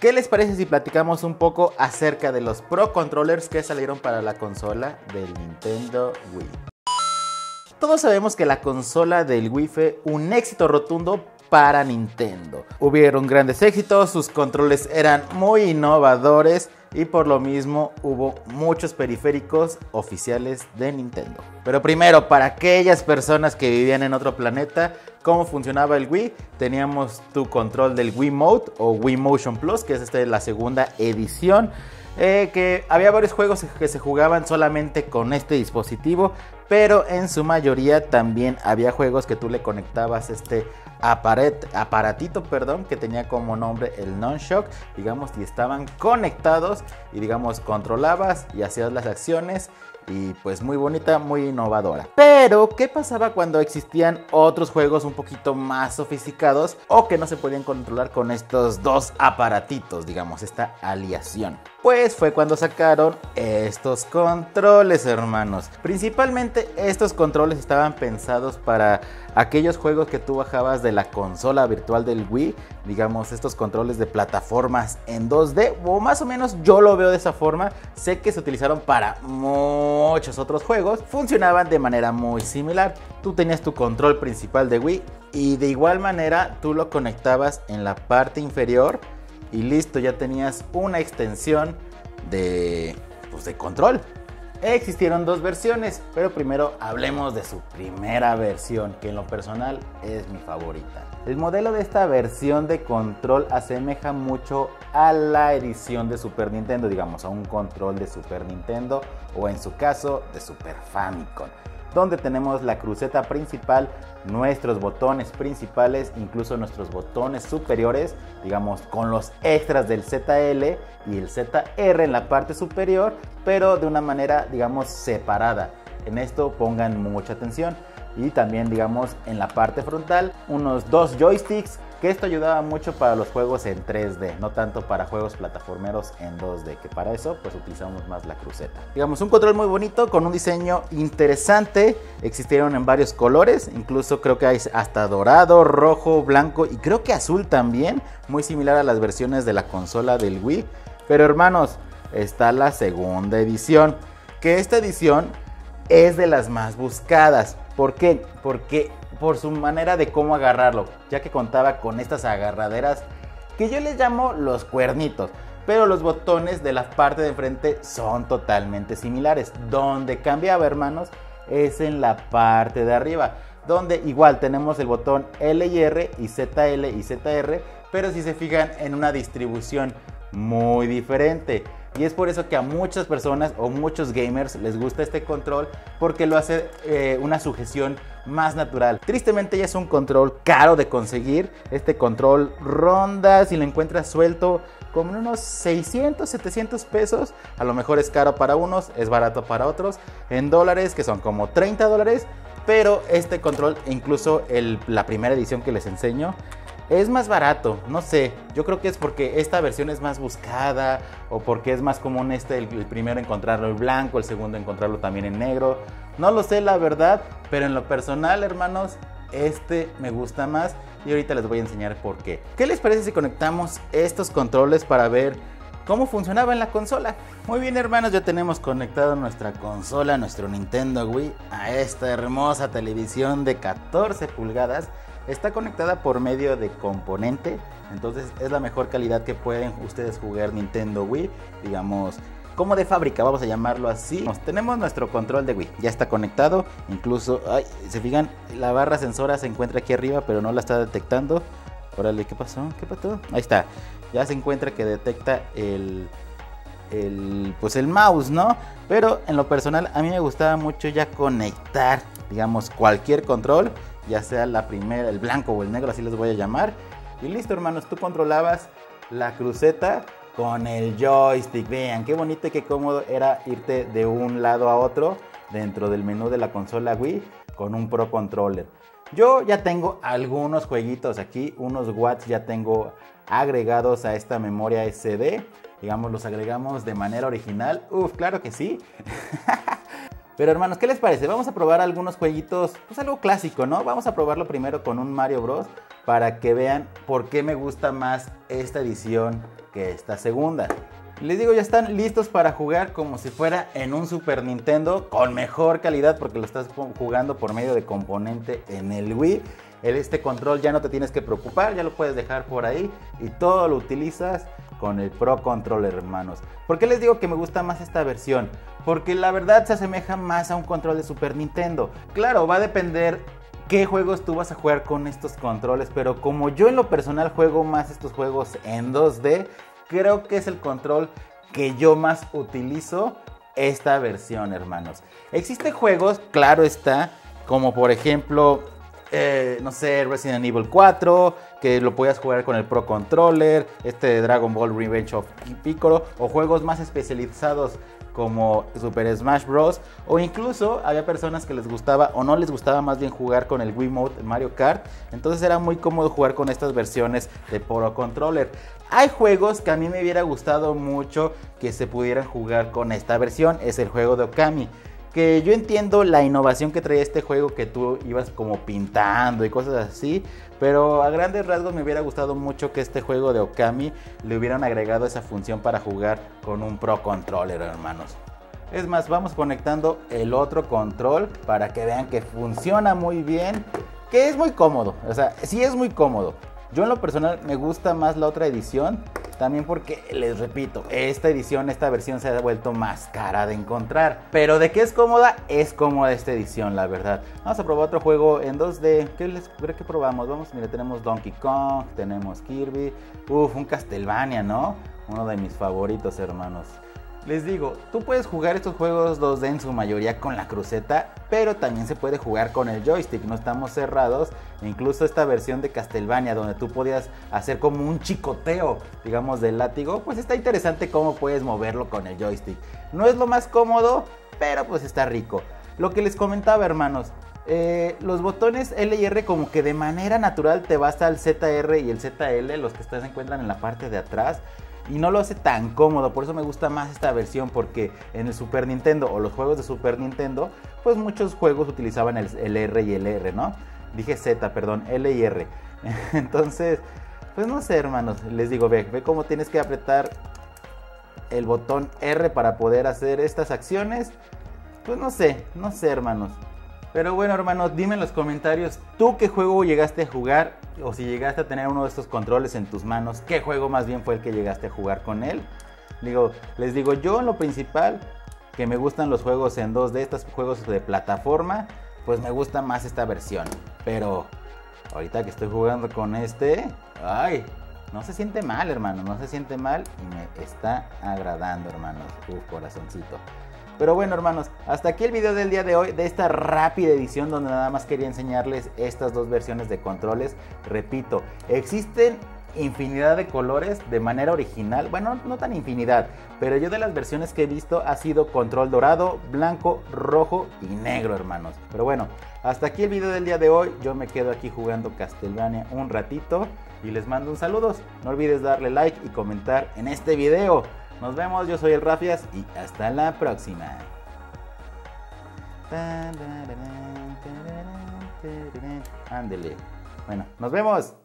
¿Qué les parece si platicamos un poco acerca de los Pro Controllers que salieron para la consola del Nintendo Wii? Todos sabemos que la consola del Wii fue un éxito rotundo para Nintendo. Hubieron grandes éxitos, sus controles eran muy innovadores y por lo mismo hubo muchos periféricos oficiales de Nintendo. Pero primero, para aquellas personas que vivían en otro planeta, ¿cómo funcionaba el Wii? Teníamos tu control del Wii Remote o Wii Motion Plus, que es la segunda edición. Que había varios juegos que se jugaban solamente con este dispositivo, pero en su mayoría también había juegos que tú le conectabas este aparatito que tenía como nombre el Nunchuk, digamos, y estaban conectados y, digamos, controlabas y hacías las acciones. Y pues muy bonita, muy innovadora. Pero, ¿qué pasaba cuando existían otros juegos un poquito más sofisticados o que no se podían controlar con estos dos aparatitos, digamos, esta aliación? Pues fue cuando sacaron estos controles, hermanos. Principalmente estos controles estaban pensados para aquellos juegos que tú bajabas de la consola virtual del Wii, digamos, estos controles de plataformas en 2D, o más o menos yo lo veo de esa forma. Sé que se utilizaron para muchos otros juegos, funcionaban de manera muy similar. Tú tenías tu control principal de Wii y de igual manera tú lo conectabas en la parte inferior y listo, ya tenías una extensión de control. Existieron dos versiones, pero primero hablemos de su primera versión, que en lo personal es mi favorita. El modelo de esta versión de control asemeja mucho a la edición de Super Nintendo, digamos, a un control de Super Nintendo o en su caso de Super Famicom, donde tenemos la cruceta principal, nuestros botones principales, incluso nuestros botones superiores, digamos con los extras del ZL y el ZR en la parte superior, pero de una manera, digamos, separada. En esto pongan mucha atención. Y también, digamos, en la parte frontal, unos dos joysticks, que esto ayudaba mucho para los juegos en 3D, no tanto para juegos plataformeros en 2D, que para eso pues utilizamos más la cruceta. Digamos, un control muy bonito, con un diseño interesante. Existieron en varios colores, incluso creo que hay hasta dorado, rojo, blanco y creo que azul también, muy similar a las versiones de la consola del Wii. Pero hermanos, está la segunda edición, que esta edición es de las más buscadas. ¿Por qué? Porque por su manera de cómo agarrarlo, ya que contaba con estas agarraderas que yo les llamo los cuernitos, pero los botones de la parte de enfrente son totalmente similares. Donde cambiaba, hermanos, es en la parte de arriba, donde igual tenemos el botón L y R y ZL y ZR, pero si se fijan en una distribución muy diferente. Y es por eso que a muchas personas o muchos gamers les gusta este control, porque lo hace una sujeción más natural. Tristemente ya es un control caro de conseguir. Este control ronda, si lo encuentras suelto, como unos 600, 700 pesos. A lo mejor es caro para unos, es barato para otros. En dólares, que son como 30 dólares. Pero este control, incluso la primera edición que les enseño, es más barato, no sé, yo creo que es porque esta versión es más buscada o porque es más común el primero encontrarlo en blanco, el segundo encontrarlo también en negro. No lo sé la verdad, pero en lo personal, hermanos, este me gusta más y ahorita les voy a enseñar por qué. ¿Qué les parece si conectamos estos controles para ver cómo funcionaba en la consola? Muy bien, hermanos, ya tenemos conectado nuestra consola, nuestro Nintendo Wii, a esta hermosa televisión de 14 pulgadas. Está conectada por medio de componente, entonces es la mejor calidad que pueden ustedes jugar Nintendo Wii, digamos, como de fábrica, vamos a llamarlo así. Tenemos nuestro control de Wii, ya está conectado, incluso, se fijan, la barra sensora se encuentra aquí arriba, pero no la está detectando. Órale, ¿qué pasó? ¿Qué pasó? Ahí está, ya se encuentra que detecta el mouse, ¿no? Pero en lo personal a mí me gustaba mucho ya conectar, digamos, cualquier control, ya sea la primera, el blanco o el negro, así les voy a llamar. Y listo, hermanos, tú controlabas la cruceta con el joystick. Vean qué bonito y qué cómodo era irte de un lado a otro dentro del menú de la consola Wii con un Pro Controller. Yo ya tengo algunos jueguitos aquí, unos watts ya tengo agregados a esta memoria SD. Digamos, los agregamos de manera original. Uf, claro que sí. Pero hermanos, ¿qué les parece? Vamos a probar algunos jueguitos, pues algo clásico, ¿no? Vamos a probarlo primero con un Mario Bros. para que vean por qué me gusta más esta edición que esta segunda. Les digo, ya están listos para jugar como si fuera en un Super Nintendo, con mejor calidad porque lo estás jugando por medio de componente en el Wii. Este control ya no te tienes que preocupar, ya lo puedes dejar por ahí y todo lo utilizas con el Pro Controller, hermanos. ¿Por qué les digo que me gusta más esta versión? Porque la verdad se asemeja más a un control de Super Nintendo. Claro, va a depender qué juegos tú vas a jugar con estos controles, pero como yo en lo personal juego más estos juegos en 2D, creo que es el control que yo más utilizo esta versión, hermanos. Existen juegos, claro está, como por ejemplo, no sé, Resident Evil 4, que lo podías jugar con el Pro Controller, de Dragon Ball Revenge of Piccolo, o juegos más especializados como Super Smash Bros, o incluso había personas que les gustaba o no les gustaba más bien jugar con el Wii Motion Mario Kart, entonces era muy cómodo jugar con estas versiones de Pro Controller. Hay juegos que a mí me hubiera gustado mucho que se pudieran jugar con esta versión, es el juego de Okami, que yo entiendo la innovación que traía este juego, que tú ibas como pintando y cosas así, pero a grandes rasgos me hubiera gustado mucho que este juego de Okami le hubieran agregado esa función para jugar con un Pro Controller, hermanos. Es más, vamos conectando el otro control para que vean que funciona muy bien, que es muy cómodo, o sea, sí es muy cómodo. Yo en lo personal me gusta más la otra edición, también porque, les repito, esta versión se ha vuelto más cara de encontrar. Pero de que es cómoda esta edición, la verdad. Vamos a probar otro juego en 2D. ¿Qué probamos? Vamos, mira, tenemos Donkey Kong, tenemos Kirby. Uf, un Castlevania, ¿no? Uno de mis favoritos, hermanos. Les digo, tú puedes jugar estos juegos 2D en su mayoría con la cruceta, pero también se puede jugar con el joystick, no estamos cerrados. Incluso esta versión de Castlevania, donde tú podías hacer como un chicoteo, digamos, del látigo, pues está interesante cómo puedes moverlo con el joystick. No es lo más cómodo, pero pues está rico. Lo que les comentaba, hermanos, los botones L y R como que de manera natural te vas al ZR y el ZL, los que se encuentran en la parte de atrás. Y no lo hace tan cómodo, por eso me gusta más esta versión, porque en el Super Nintendo o los juegos de Super Nintendo, pues muchos juegos utilizaban el R y el R, ¿no? Dije Z, perdón, L y R. Entonces, pues no sé, hermanos, les digo, ve cómo tienes que apretar el botón R para poder hacer estas acciones. Pues no sé, hermanos. Pero bueno, hermanos, dime en los comentarios, ¿tú qué juego llegaste a jugar? O si llegaste a tener uno de estos controles en tus manos, ¿qué juego más bien fue el que llegaste a jugar con él? Les digo, yo en lo principal, que me gustan los juegos en 2D, estos juegos de plataforma, pues me gusta más esta versión. Pero ahorita que estoy jugando con ¡ay! No se siente mal, hermano, no se siente mal y me está agradando, hermanos. Uf, corazoncito. Pero bueno, hermanos, hasta aquí el video del día de hoy, de esta rápida edición donde nada más quería enseñarles estas dos versiones de controles. Repito, existen infinidad de colores de manera original, bueno, no tan infinidad, pero yo de las versiones que he visto ha sido control dorado, blanco, rojo y negro, hermanos. Pero bueno, hasta aquí el video del día de hoy, yo me quedo aquí jugando Castlevania un ratito y les mando un saludo. No olvides darle like y comentar en este video. Nos vemos, yo soy el Rafias y hasta la próxima. Ándele. Bueno, nos vemos.